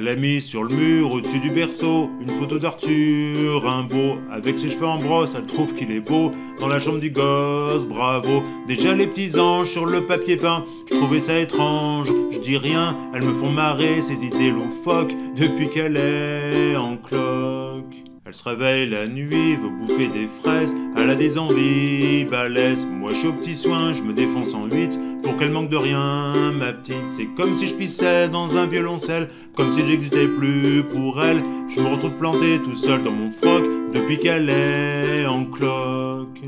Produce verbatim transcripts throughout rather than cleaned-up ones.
Elle a mis sur le mur, au-dessus du berceau, une photo d'Arthur Rimbaud. Avec ses cheveux en brosse, elle trouve qu'il est beau. Dans la chambre du gosse, bravo. Déjà les petits anges sur le papier peint, je trouvais ça étrange, je dis rien. Elles me font marrer, ces idées loufoques, depuis qu'elle est en cloque. Elle se réveille la nuit, veut bouffer des fraises, elle a des envies balèzes. Moi je suis au petit soin, je me défonce en huit, pour qu'elle manque de rien, ma petite. C'est comme si je pissais dans un violoncelle, comme si j'existais plus pour elle. Je me retrouve planté tout seul dans mon froc, depuis qu'elle est en cloque.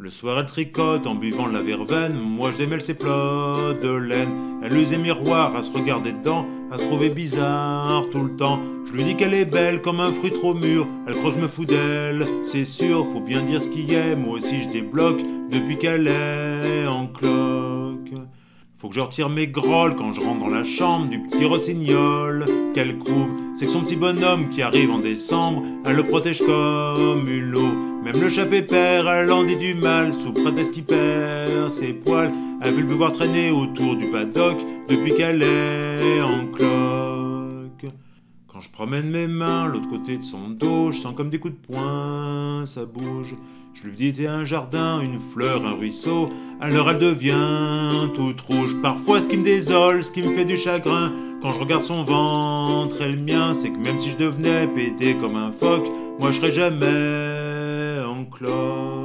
Le soir elle tricote en buvant la verveine, moi je démêle ses plots de laine. Elle use les miroirs à se regarder dedans, à se trouver bizarre tout le temps. Je lui dis qu'elle est belle comme un fruit trop mûr, elle croit que je me fous d'elle, c'est sûr. Faut bien dire ce qu'il y a, moi aussi je débloque, depuis qu'elle est en cloque. Faut que je retire mes grolles quand je rentre dans la chambre du petit rossignol qu'elle couve. C'est que son petit bonhomme qui arrive en décembre, elle le protège comme une louve. Même le chat pépère, elle en dit du mal, sous prétexte qu'il perd ses poils. Elle veut le voir traîner autour du paddock, depuis qu'elle est en cloque. Quand je promène mes mains l'autre côté de son dos, je sens comme des coups de poing, ça bouge. Je lui dis t'es un jardin, une fleur, un ruisseau, alors elle devient toute rouge. Parfois ce qui me désole, ce qui me fait du chagrin, quand je regarde son ventre et le mien, c'est que même si je devenais pété comme un phoque, moi je serais jamais en cloque.